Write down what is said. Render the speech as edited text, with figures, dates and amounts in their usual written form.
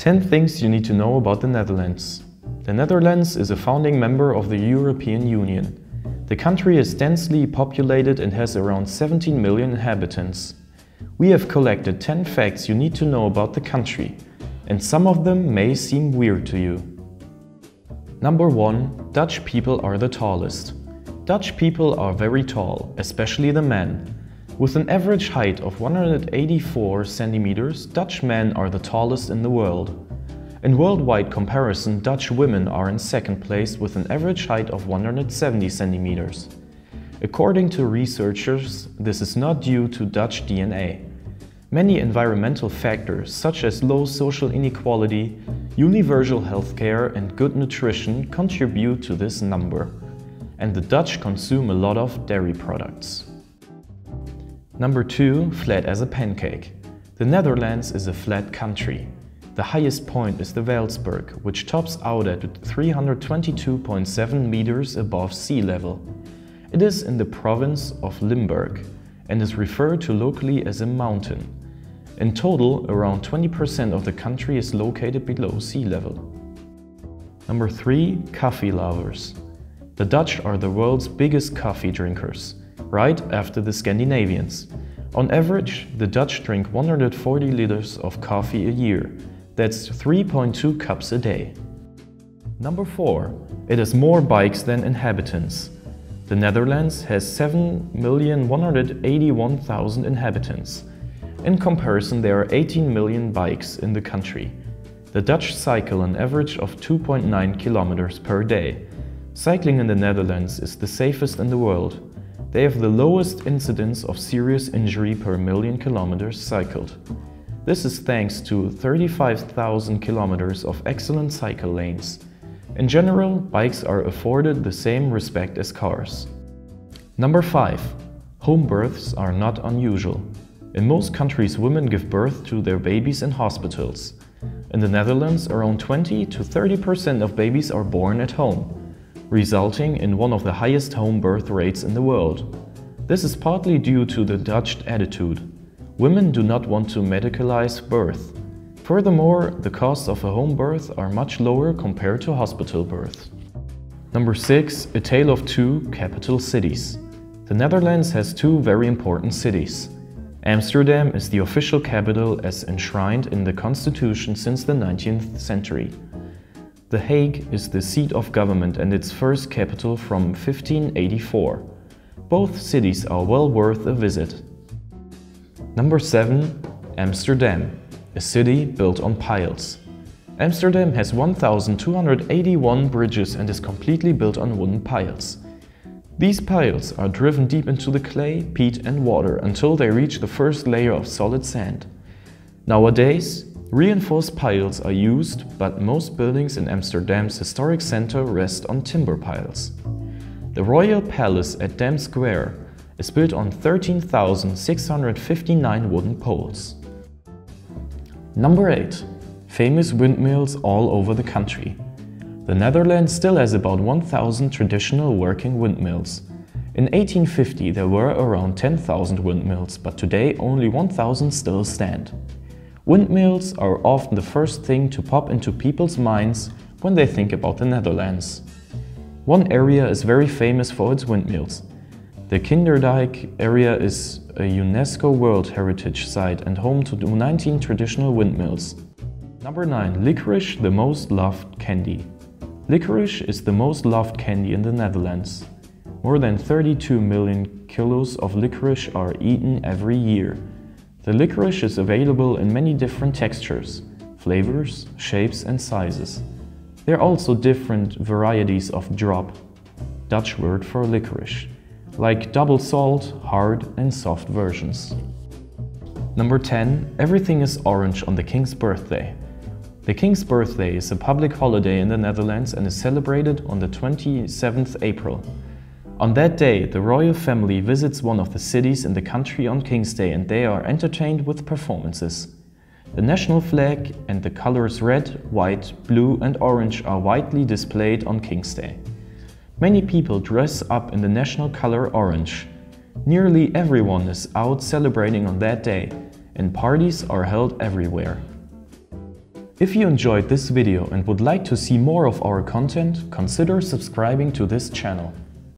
10 things you need to know about the Netherlands. The Netherlands is a founding member of the European Union. The country is densely populated and has around 17 million inhabitants. We have collected 10 facts you need to know about the country, and some of them may seem weird to you. Number 1. Dutch people are the tallest. Dutch people are very tall, especially the men. With an average height of 184 centimeters, Dutch men are the tallest in the world. In worldwide comparison, Dutch women are in second place with an average height of 170 centimeters. According to researchers, this is not due to Dutch DNA. Many environmental factors, such as low social inequality, universal healthcare and good nutrition, contribute to this number. And the Dutch consume a lot of dairy products. Number 2. Flat as a pancake. The Netherlands is a flat country. The highest point is the Vaalserberg, which tops out at 322.7 meters above sea level. It is in the province of Limburg and is referred to locally as a mountain. In total, around 20% of the country is located below sea level. Number 3. Coffee lovers. The Dutch are the world's biggest coffee drinkers, right after the Scandinavians. On average, the Dutch drink 140 liters of coffee a year. That's 3.2 cups a day. Number 4. It has more bikes than inhabitants. The Netherlands has 7,181,000 inhabitants. In comparison, there are 18 million bikes in the country. The Dutch cycle an average of 2.9 kilometers per day. Cycling in the Netherlands is the safest in the world. They have the lowest incidence of serious injury per million kilometers cycled. This is thanks to 35,000 kilometers of excellent cycle lanes. In general, bikes are afforded the same respect as cars. Number 5. Home births are not unusual. In most countries, women give birth to their babies in hospitals. In the Netherlands, around 20 to 30% of babies are born at home, resulting in one of the highest home birth rates in the world. This is partly due to the Dutch attitude. Women do not want to medicalize birth. Furthermore, the costs of a home birth are much lower compared to hospital birth. Number 6. A tale of two capital cities. The Netherlands has two very important cities. Amsterdam is the official capital as enshrined in the constitution since the 19th century. The Hague is the seat of government and its first capital from 1584. Both cities are well worth a visit. Number 7. Amsterdam, a city built on piles. Amsterdam has 1,281 bridges and is completely built on wooden piles. These piles are driven deep into the clay, peat and water until they reach the first layer of solid sand. Nowadays, reinforced piles are used, but most buildings in Amsterdam's historic center rest on timber piles. The Royal Palace at Dam Square is built on 13,659 wooden poles. Number 8. Famous windmills all over the country. The Netherlands still has about 1,000 traditional working windmills. In 1850 there were around 10,000 windmills, but today only 1,000 still stand. Windmills are often the first thing to pop into people's minds when they think about the Netherlands. One area is very famous for its windmills. The Kinderdijk area is a UNESCO World Heritage Site and home to 19 traditional windmills. Number 9. Licorice, the most loved candy. Licorice is the most loved candy in the Netherlands. More than 32 million kilos of licorice are eaten every year. The licorice is available in many different textures, flavors, shapes and sizes. There are also different varieties of drop, Dutch word for licorice, like double salt, hard and soft versions. Number 10. Everything is orange on the King's birthday. The King's birthday is a public holiday in the Netherlands and is celebrated on the 27th April. On that day, the royal family visits one of the cities in the country on King's Day and they are entertained with performances. The national flag and the colors red, white, blue and orange are widely displayed on King's Day. Many people dress up in the national color orange. Nearly everyone is out celebrating on that day and parties are held everywhere. If you enjoyed this video and would like to see more of our content, consider subscribing to this channel.